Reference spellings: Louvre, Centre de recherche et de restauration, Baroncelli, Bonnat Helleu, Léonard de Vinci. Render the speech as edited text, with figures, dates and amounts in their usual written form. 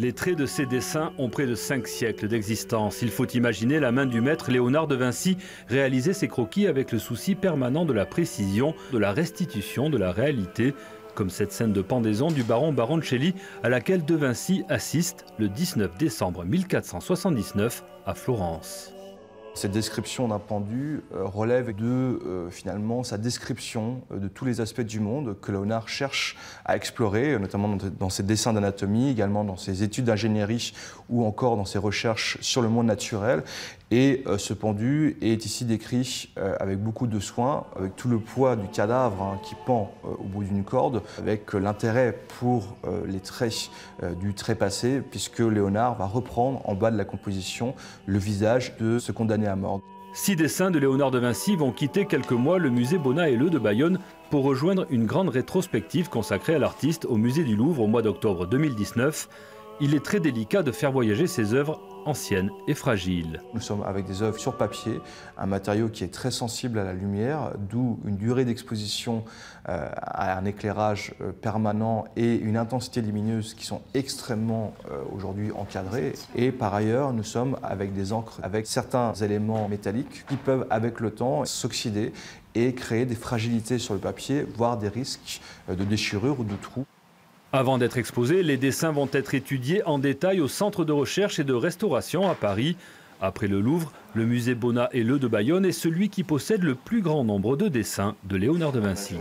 Les traits de ces dessins ont près de 5 siècles d'existence. Il faut imaginer la main du maître Léonard de Vinci réaliser ses croquis avec le souci permanent de la précision, de la restitution, de la réalité, comme cette scène de pendaison du baron Baroncelli à laquelle de Vinci assiste le 19 décembre 1479 à Florence. Cette description d'un pendu relève de finalement sa description de tous les aspects du monde que Léonard cherche à explorer, notamment dans ses dessins d'anatomie, également dans ses études d'ingénierie ou encore dans ses recherches sur le monde naturel. Et ce pendu est ici décrit avec beaucoup de soin, avec tout le poids du cadavre qui pend au bout d'une corde, avec l'intérêt pour les traits du trépassé, puisque Léonard va reprendre en bas de la composition le visage de ce condamné à mort. 6 dessins de Léonard de Vinci vont quitter quelques mois le musée Bonnat Helleu de Bayonne pour rejoindre une grande rétrospective consacrée à l'artiste au musée du Louvre au mois d'octobre 2019. Il est très délicat de faire voyager ces œuvres anciennes et fragiles. Nous sommes avec des œuvres sur papier, un matériau qui est très sensible à la lumière, d'où une durée d'exposition à un éclairage permanent et une intensité lumineuse qui sont extrêmement aujourd'hui encadrées. Et par ailleurs, nous sommes avec des encres, avec certains éléments métalliques qui peuvent avec le temps s'oxyder et créer des fragilités sur le papier, voire des risques de déchirure ou de trous. Avant d'être exposés, les dessins vont être étudiés en détail au Centre de recherche et de restauration à Paris. Après le Louvre, le musée Bonnat Helleu de Bayonne est celui qui possède le plus grand nombre de dessins de Léonard de Vinci.